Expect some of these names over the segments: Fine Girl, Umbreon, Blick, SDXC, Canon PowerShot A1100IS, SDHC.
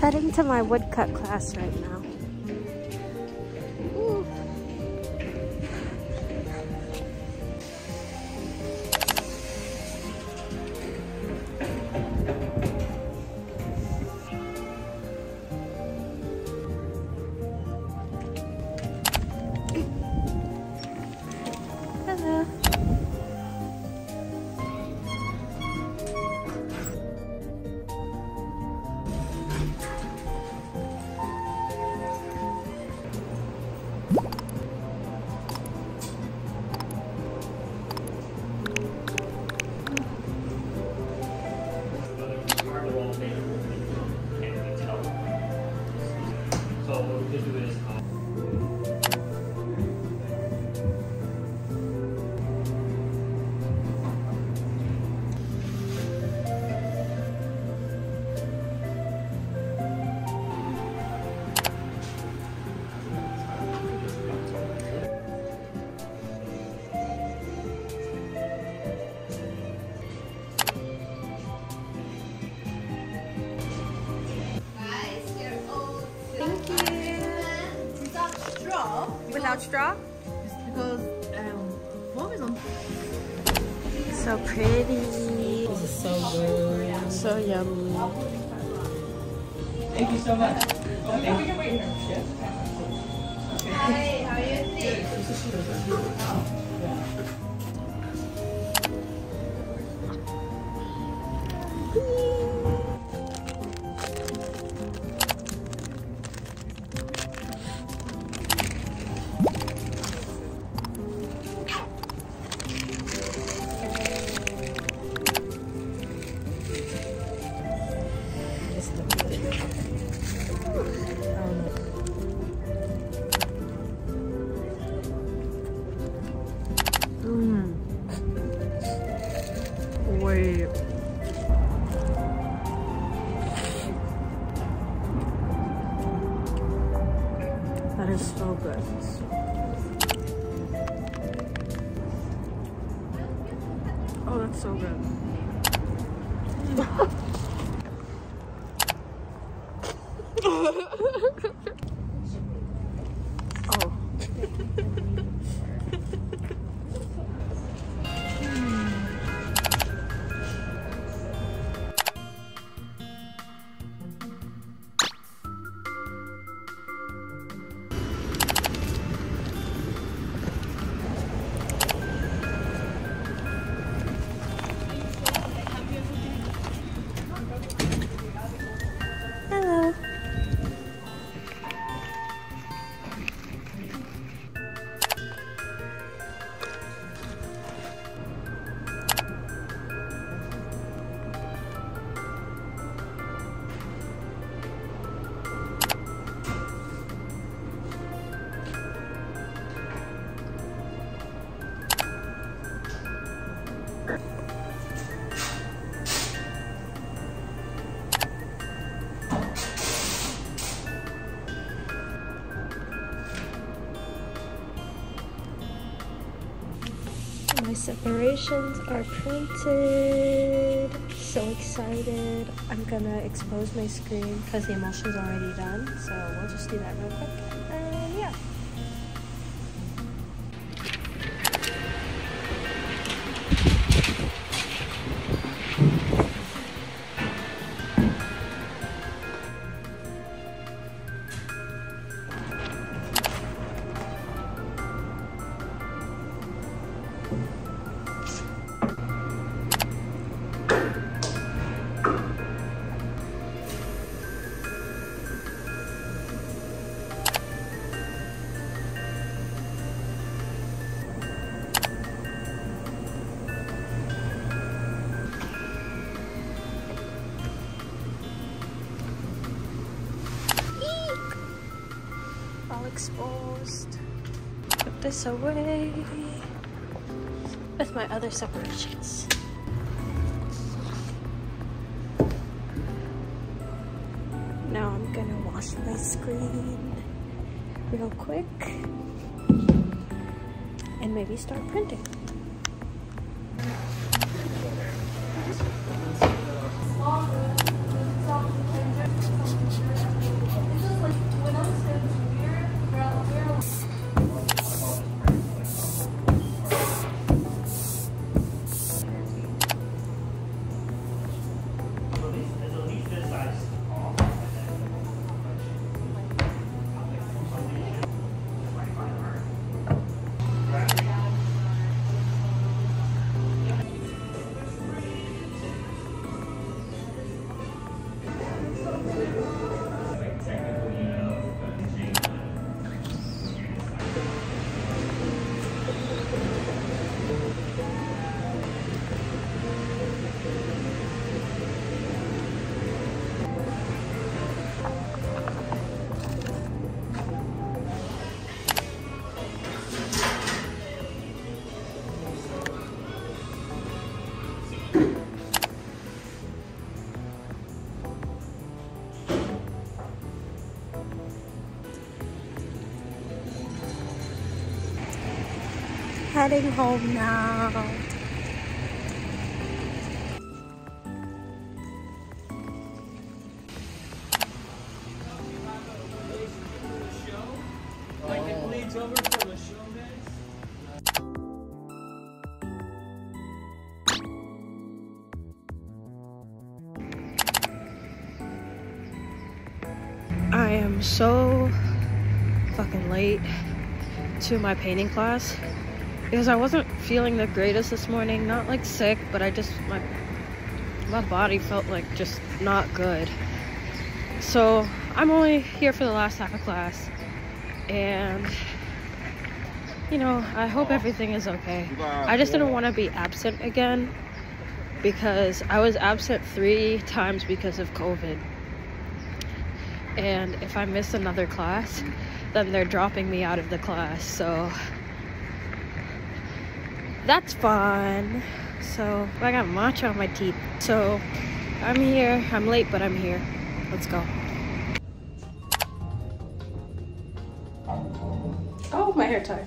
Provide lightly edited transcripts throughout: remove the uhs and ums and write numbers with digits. Heading to my woodcut class right now. Ooh. Hello. Without straw? Just because what was on? So pretty. This is so good. So yummy. Thank you so much. Thank you. Hi, how are you? That is so good. Oh, that's so good. Oh. My separations are printed. So excited. I'm gonna expose my screen because the emulsion's already done, so we'll just do that real quick. And yeah. Exposed. Put this away with my other separations. Now I'm gonna wash my screen real quick and maybe start printing. Heading home now. Like it bleeds over for the show, guys. I am so fucking late to my painting class. Because I wasn't feeling the greatest this morning, not like sick, but I just, my body felt like just not good. So I'm only here for the last half of class, and you know, I hope everything is okay. I just didn't want to be absent again, because I was absent 3 times because of COVID. And if I miss another class, then they're dropping me out of the class, so that's fun. So I got matcha on my teeth. So I'm here. I'm late, but I'm here. Let's go. Oh, my hair tie.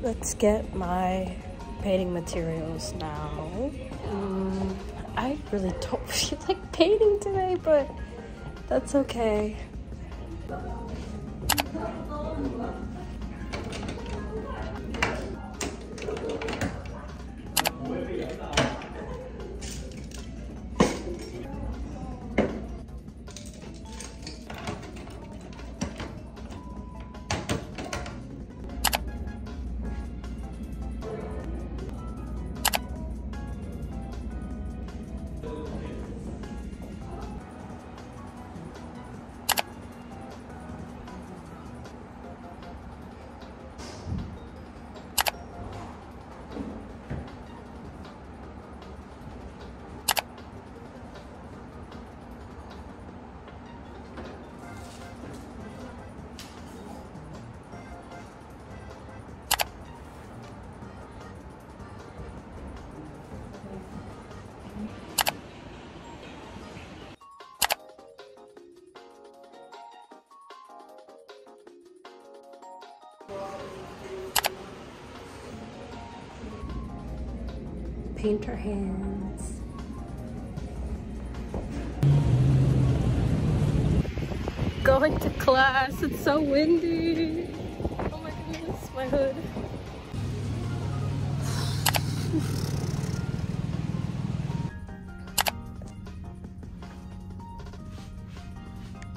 Let's get my painting materials now. I really don't feel like painting today, but that's okay. Paint her hands. Going to class, it's so windy. Oh my goodness, my hood.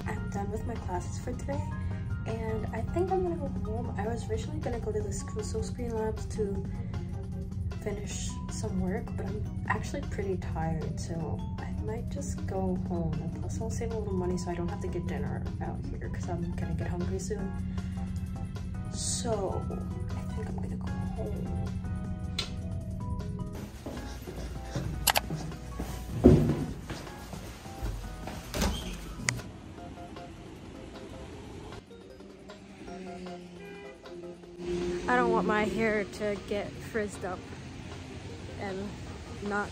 I'm done with my classes for today, and I think I'm gonna go home. I was originally gonna go to the Screen Labs to finish some work, but I'm actually pretty tired, so I might just go home. And plus I'll save a little money so I don't have to get dinner out here, because I'm gonna get hungry soon. So I think I'm gonna go home. want my hair to get frizzed up and not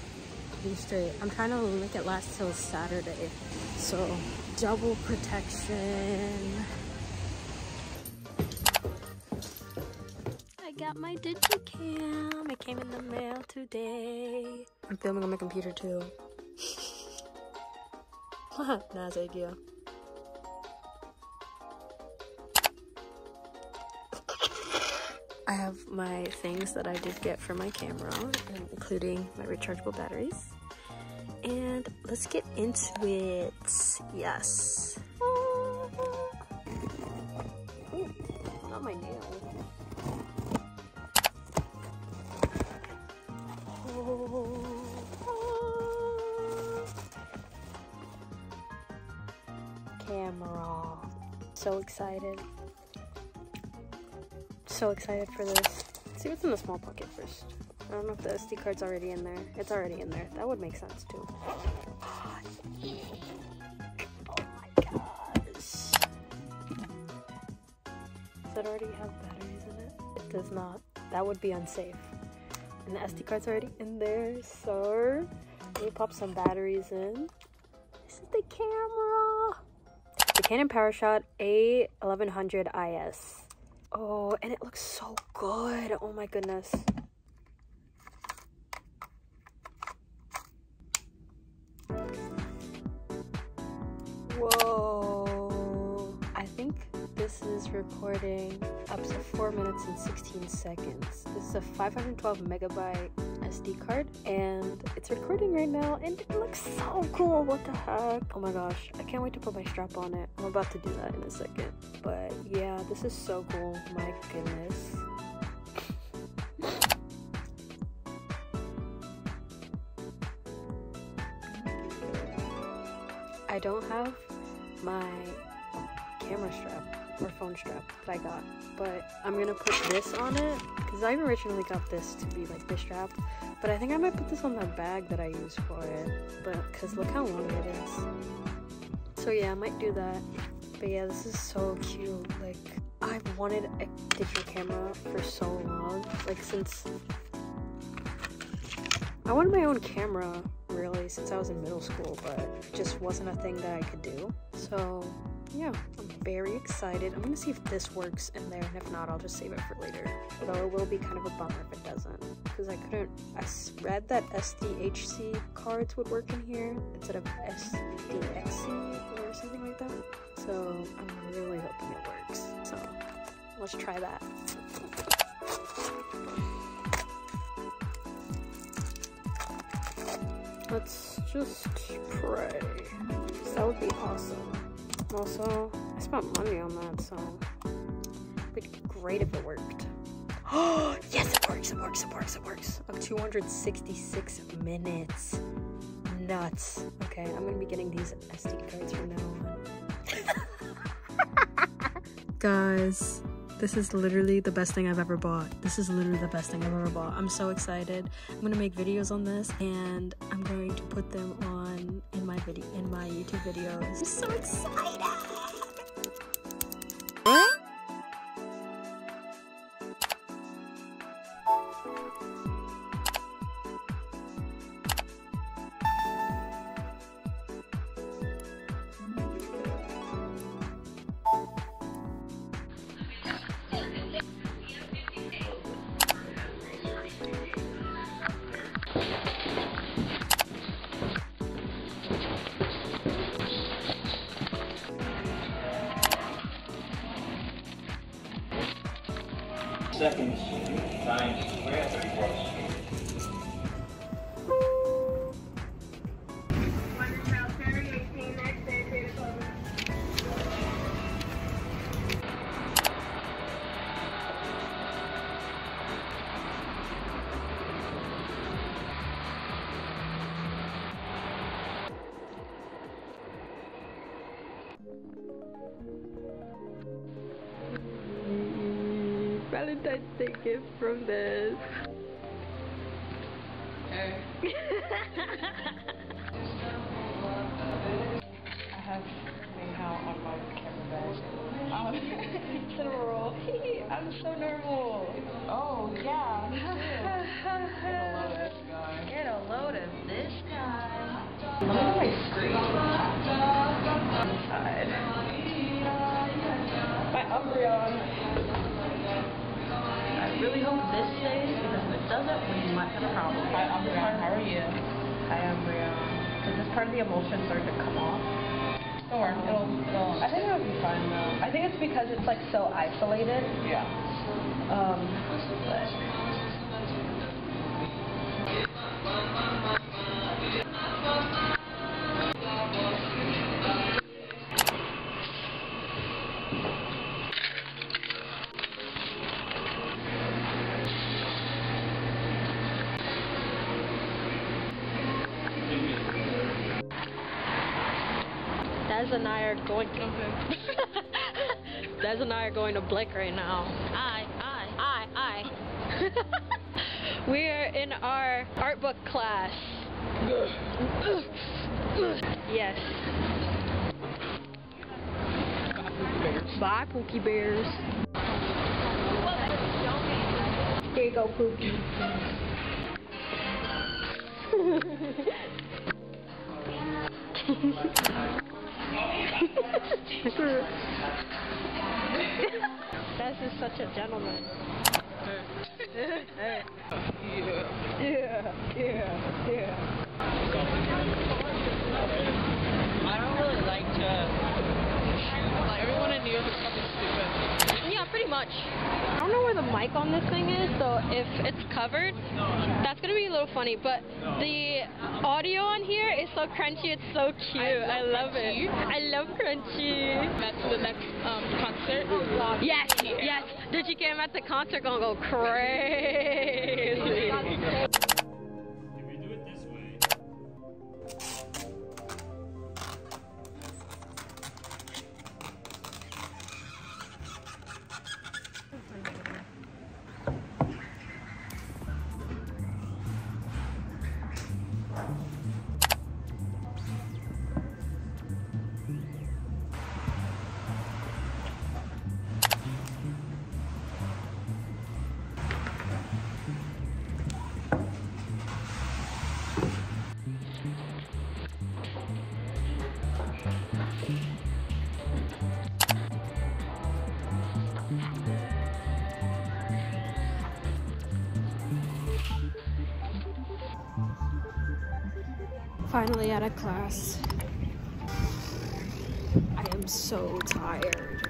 be straight. I'm trying to make it last till Saturday. So double protection. I got my digicam. It came in the mail today. I'm filming on my computer too. Nice idea. I have my things that I did get for my camera, including my rechargeable batteries. And let's get into it. Yes. Ooh, not my nail. Camera. So excited. So excited for this. Let's see what's in the small pocket first. I don't know if the SD card's already in there. It's already in there. That would make sense too. Oh my gosh. Does that already have batteries in it? It does not. That would be unsafe. And the SD card's already in there, so let me pop some batteries in. This is the camera. The Canon PowerShot A1100IS. Oh, and it looks so good. Oh my goodness. Whoa. I think this is recording up to 4 minutes and 16 seconds. This is a 512 megabyte SD card, and it's recording right now, and it looks so cool. What the heck? Oh my gosh, I can't wait to put my strap on it. I'm about to do that in a second, but yeah, this is so cool. My goodness. I don't have my camera strap or phone strap that I got, but I'm gonna put this on it because I originally got this to be like the strap, but I think I might put this on my bag that I use for it, but because look how long it is. So yeah, I might do that. But yeah, this is so cute. Like, I've wanted a digital camera for so long, like since I wanted my own camera really since I was in middle school, but it just wasn't a thing that I could do. So yeah, I'm very excited. I'm gonna see if this works in there, and if not, I'll just save it for later. Although it will be kind of a bummer if it doesn't, because I read that SDHC cards would work in here instead of SDXC or something like that. So I'm really hoping it works. So let's try that. Let's just pray. That would be awesome. Also, I spent money on that, so it'd be great if it worked. Oh, yes, it works, it works, it works, it works. Of 266 minutes. Nuts. Okay, I'm gonna be getting these SD cards from now on. Guys, this is literally the best thing I've ever bought. This is literally the best thing I've ever bought. I'm so excited. I'm gonna make videos on this, and I'm going to put them on in my YouTube videos. I'm so excited! Seconds, times, we're at 34th Valentine's Day gift from this. Hey. I have Mayhow on my camera bag. It's in a roll. Oh, hey, I'm so nervous. Oh, yeah. Get a load of this guy. Look at my screen. Inside. My Umbreon. I really hope this stays, because if it doesn't, we might have a problem. Hi, Umbreon. How are you? Hi, Umbreon. Because this part of the emulsion started to come off. Don't worry, it'll go. I think it'll be fine though. I think it's because it's like so isolated. Yeah. Des and I are going. Okay. Des and I are going to Blick right now. I. We are in our art book class. Yes. Bye, Pookie Bears. Here you go, Pookie. That's just such a gentleman. I don't really like to shoot. Like, everyone I knew was something stupid. Yeah, pretty much. I don't know where the mic on this thing is, so if it's covered, that's gonna be a little funny, but the audio on here is so crunchy, it's so cute. I love crunchy. It. I love crunchy. That's the next concert. Yes, yes. Did you get him at the concert? Gonna go crazy. If we do it this way. Finally out of class. I am so tired.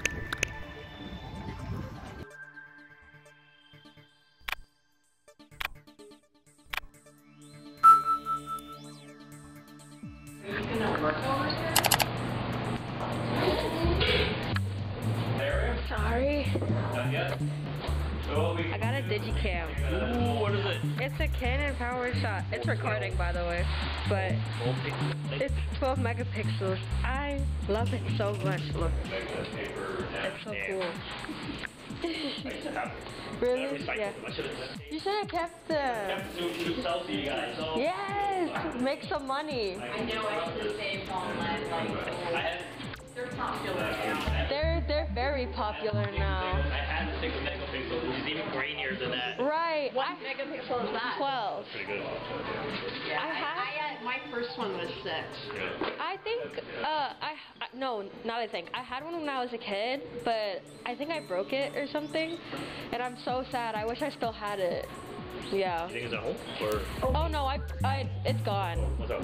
Sorry. Not yet. I got a digicam. Ooh, what is it? It's a Canon PowerShot. It's recording, by the way, but it's 12 megapixels. I love it so much. Look, it's so cool. Really? Yeah. You should have kept them. Yes, make some money. I know. I should have saved online. They're popular now. They're very popular now. I had a 6 megapixel, which is even grainier than that. Right. What megapixel is that? 12. Pretty good. Yeah. I had my first one was 6. Yeah. I think I had one when I was a kid, but I think I broke it or something, and I'm so sad. I wish I still had it. Yeah. You think it's at home or? Oh no, it's gone. What's up?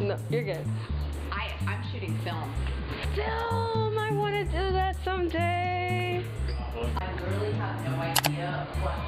No, you're good. I'm shooting film. Film! I want to do that someday. I really have no idea what.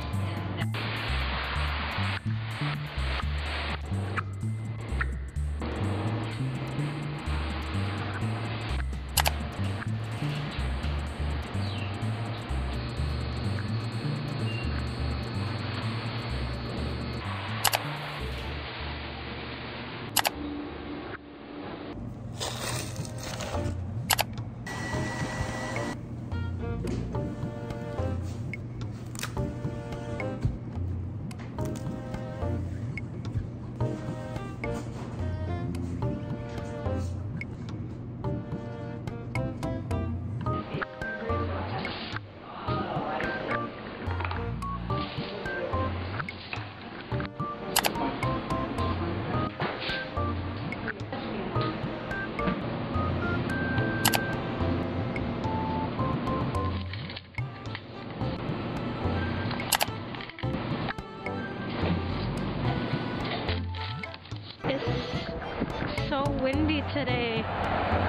today.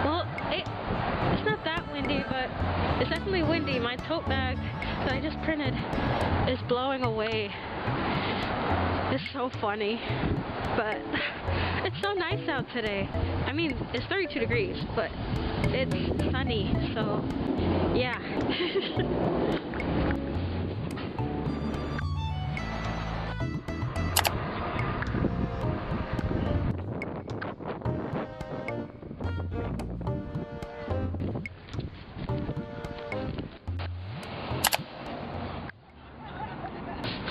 Well, it's not that windy, but it's definitely windy. My tote bag that I just printed is blowing away. It's so funny, but it's so nice out today. I mean, it's 32 degrees, but it's sunny, so yeah.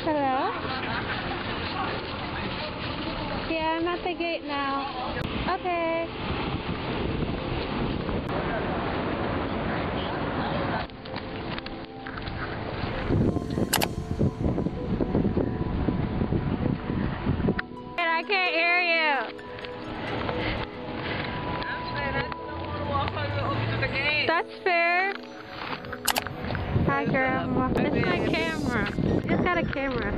Hello? Yeah, I'm at the gate now. Okay. I can't hear you. That's fair. I don't want to walk all the way to the gate. That's fair. Hi, girl. It's my camera. It's got a camera.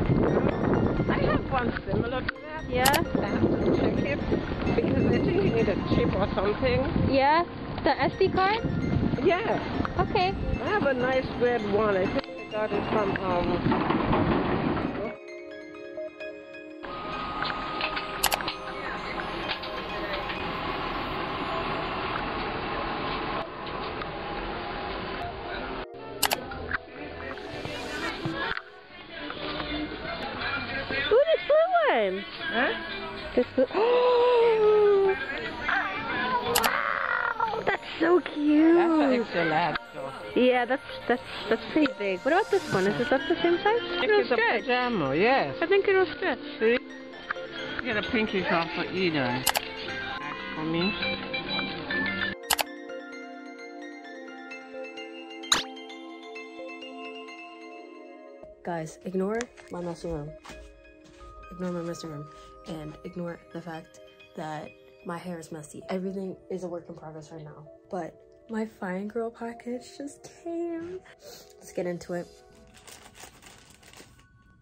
I have one similar to that. Yeah. I have to check it because I think you need a chip or something. Yeah. The SD card? Yeah. Okay. I have a nice red one. I think I got it from huh? This blue. Oh! Wow! That's so cute. That's an extra large. So. Yeah, that's pretty big. What about this one? Is this about the same size? I think it's a pajama. Yes. I think it'll stretch. See? You get a pinky off for either. For me. Guys, ignore my messy room. Ignore my messy room and ignore the fact that my hair is messy. Everything is a work in progress right now, but my Fine Girl package just came. Let's get into it.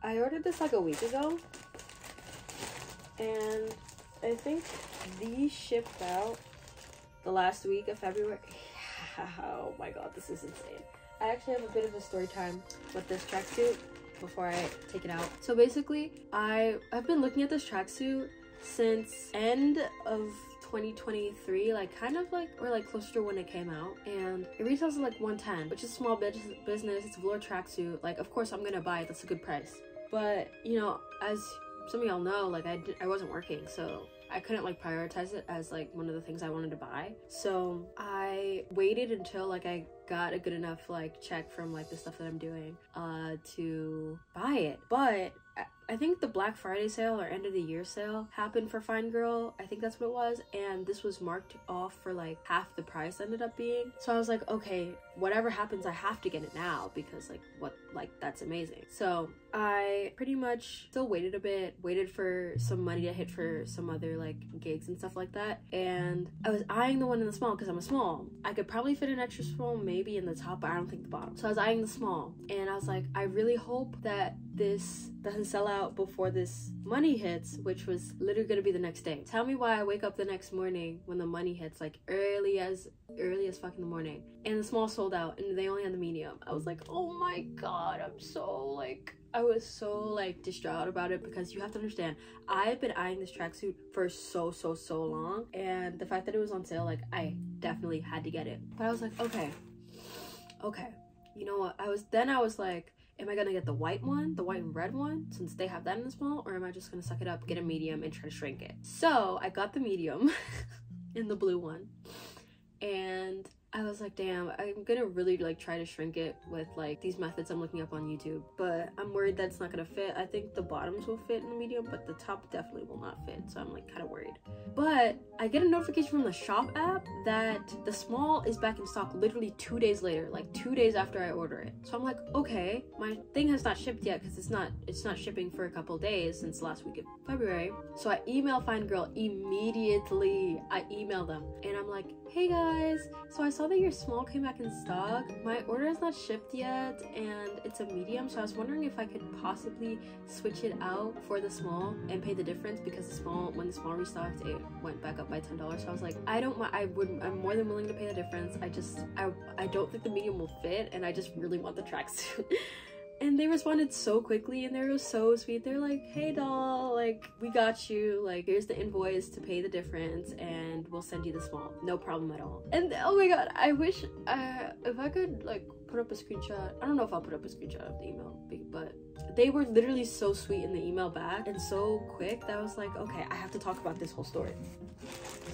I ordered this like a week ago, and I think these shipped out the last week of February. Oh my god, this is insane. I actually have a bit of a story time with this tracksuit before I take it out. So basically, I've been looking at this tracksuit since end of 2023, like kind of like, or like closer to when it came out, and it retails at like 110, which is small business. It's a velour tracksuit. Like, of course I'm gonna buy it. That's a good price. But you know, as some of y'all know, like I wasn't working, so I couldn't like prioritize it as like one of the things I wanted to buy. So I waited until like I got a good enough like check from like the stuff that I'm doing to buy it. But I think the Black Friday sale or end of the year sale happened for Fine Girl. I think that's what it was. And this was marked off for like half the price ended up being. So I was like, okay, whatever happens, I have to get it now because like what, like that's amazing. So I pretty much still waited a bit, waited for some money to hit for some other like gigs and stuff like that. And I was eyeing the one in the small because I'm a small. I could probably fit an extra small maybe in the top, but I don't think the bottom. So I was eyeing the small and I was like, I really hope that this doesn't sell out before this money hits, which was literally gonna be the next day. Tell me why I wake up the next morning when the money hits, like early as fuck in the morning, and the small sold out and they only had the medium. I was like, oh my god, I'm so like, I was so like distraught about it because you have to understand, I've been eyeing this tracksuit for so long, and the fact that it was on sale, like I definitely had to get it. But I was like, okay, you know what, I was like, am I gonna get the white one, the white and red one, since they have that in the small, or am I just gonna suck it up, get a medium, and try to shrink it? So I got the medium in the blue one, and I was like, damn, I'm gonna really like try to shrink it with like these methods I'm looking up on YouTube, but I'm worried that's not gonna fit. I think the bottoms will fit in the medium, but the top definitely will not fit, so I'm like kind of worried. But I get a notification from the shop app that the small is back in stock literally 2 days later, like 2 days after I order it. So I'm like, okay, my thing has not shipped yet because it's not shipping for a couple days since last week of February. So I email Fine Girl immediately. I email them and I'm like, hey guys, so I saw saw that your small came back in stock. My order is not shipped yet and it's a medium, so I was wondering if I could possibly switch it out for the small and pay the difference, because the small, when the small restocked, it went back up by $10. So I was like, I'm more than willing to pay the difference. I don't think the medium will fit and I just really want the tracksuit. And they responded so quickly and they were so sweet. They're like, hey doll, like, we got you, like, here's the invoice to pay the difference and we'll send you the small, no problem at all. And oh my god, I wish if I could like put up a screenshot. I don't know if I'll put up a screenshot of the email, but they were literally so sweet in the email back and so quick that I was like, okay, I have to talk about this whole story.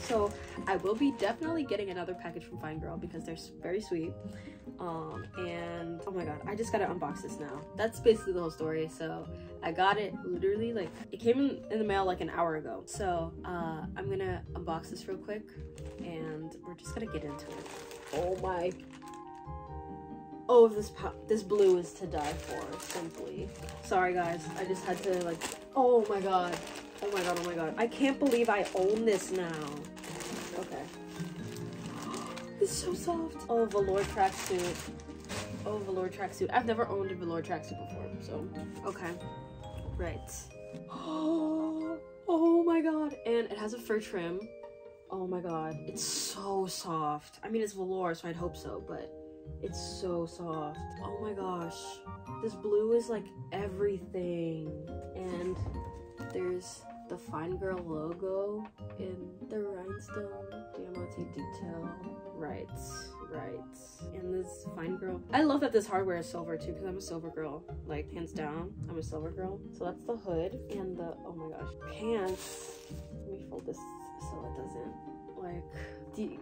So I will be definitely getting another package from Fine Girl because they're very sweet. And oh my god, I just gotta unbox this now. That's basically the whole story. So I got it literally like, it came in the mail like an hour ago. So I'm gonna unbox this real quick and we're just gonna get into it. Oh my. Oh, this blue is to die for, simply. Sorry guys, I just had to like, oh my god. Oh my god, oh my god. I can't believe I own this now. Okay. It's so soft. Oh, velour tracksuit. Oh, velour tracksuit. I've never owned a velour tracksuit before, so. Okay. Right. Oh, oh my god. And it has a fur trim. Oh my god. It's so soft. I mean, it's velour, so I'd hope so, but it's so soft. Oh my gosh. This blue is like everything. And there's the Fine Girl logo in the rhinestone diamante detail. Right. And this Fine Girl. I love that this hardware is silver too, because I'm a silver girl. Like, hands down, I'm a silver girl. So that's the hood and the, oh my gosh, pants. Let me fold this so it doesn't, like,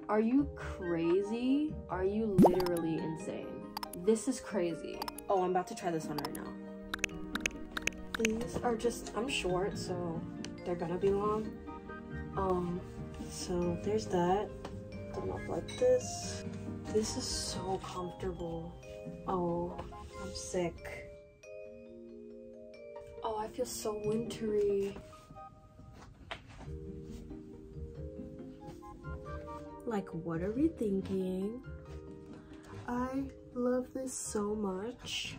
are you crazy? Are you literally insane? This is crazy. Oh, I'm about to try this on right now. These are just, I'm short, so they're gonna be long. So there's that. Done up like this. This is so comfortable. Oh, I'm sick. Oh, I feel so wintry. Like, what are we thinking? I love this so much.